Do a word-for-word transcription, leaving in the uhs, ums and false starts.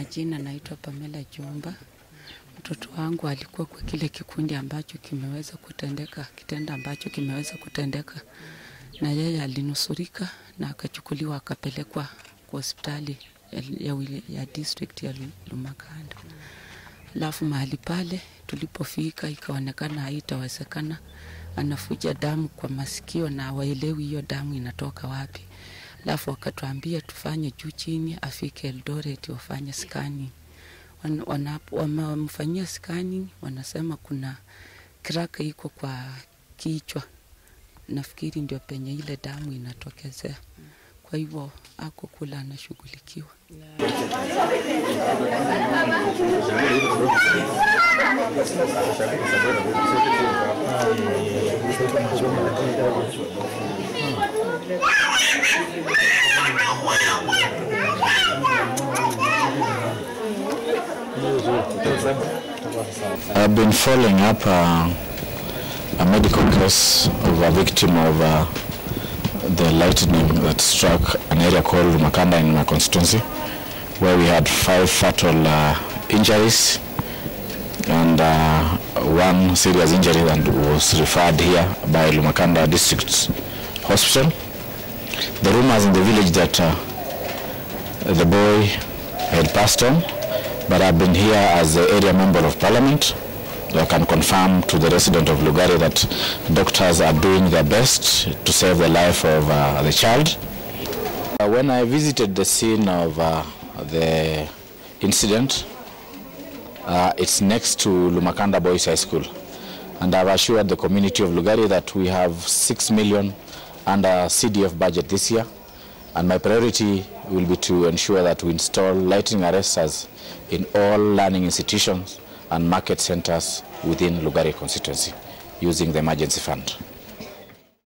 Majina naitwa Pamela Jumba. Mtoto wangu alikuwa kwa kile kikundi ambacho kimeweza kutendeka, kitendo ambacho kimeweza kutendeka. Na yeye alinusurika na akachukuliwa akapelekwa kwa hospitali ya, ya, ya district ya Lumakanda. Alafu mahali pale tulipofika ikaonekana haitawezekana, anafuja damu kwa masikio na hawaelewi hiyo damu inatoka wapi. Alafu wakatuambia tufanye juu chini afike Eldoret wafanye scanning. Wamemfanyia scanning, wanasema kuna crack iko kwa kichwa. Nafikiri ndio penye ile damu inatokezea. Kwa hivyo ako kula anashughulikiwa. I've been following up uh, a medical case of a victim of uh, the lightning that struck an area called Lumakanda in my constituency, where we had five fatal uh, injuries and uh, one serious injury that was referred here by Lumakanda District Hospital. The rumors in the village that uh, the boy had passed on, but I've been here as the area member of parliament. I can confirm to the resident of Lugari that doctors are doing their best to save the life of uh, the child. Uh, when I visited the scene of uh, the incident, uh, it's next to Lumakanda Boys High School. And I've assured the community of Lugari that we have six million under C D F budget this year. And my priority will be to ensure that we install lightning arresters in all learning institutions and market centers within Lugari constituency using the emergency fund.